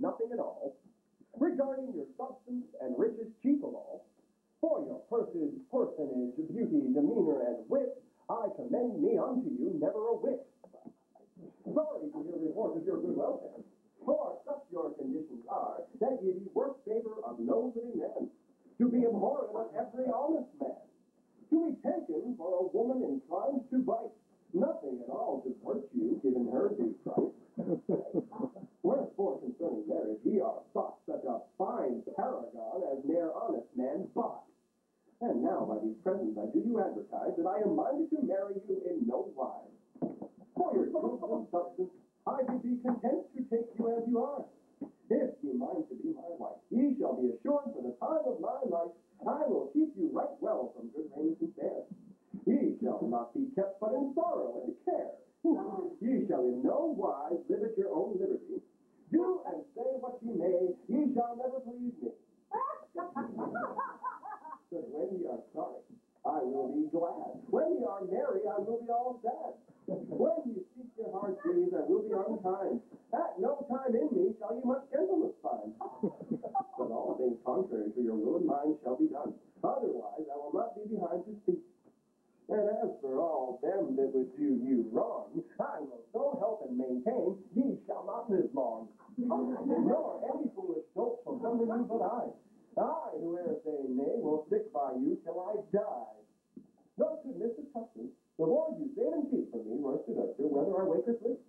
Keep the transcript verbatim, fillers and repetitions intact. nothing at all, regarding your substance and riches chief of all, for your purses, personage, beauty, demeanor, and wit, I commend me unto you never a whit. Sorry to hear report of your good welfare, for such your conditions are, that ye be worth favor of no living man, to be abhorrent of every honest man, to be taken for a woman inclined to bite, nothing at all to virtue given her due price. Wherefore concerning marriage ye are thought such a fine paragon as ne'er honest man bought. And now by these presents I do you advertise that I am minded to marry you in no wise. For your goods and substance I would be content to take you as you are. If ye mind to be my wife, ye shall be assured for the time of my life I will keep you right well from good rains and fair. Ye shall not be kept but in sorrow and care. Ye shall in no wise live at your own liberty. Do and say what ye may, ye shall never please me. But when ye are sorry, I will be glad. When ye are merry, I will be all sad. When ye seek your hard deeds, I will be unkind. At no time in me shall ye much gentleness find. But all things contrary to your will and mind shall be done. Otherwise, I will not be behind to speak. And as for all them that would do you wrong, I will so help and maintain, ye shall not live long. Nor any foolish hope from somebody but I. I, whoe'er say nay, will stick by you till I die. Thus, good Mister Tustin, the Lord you save and keep from me, roasted oyster, whether I wake or sleep.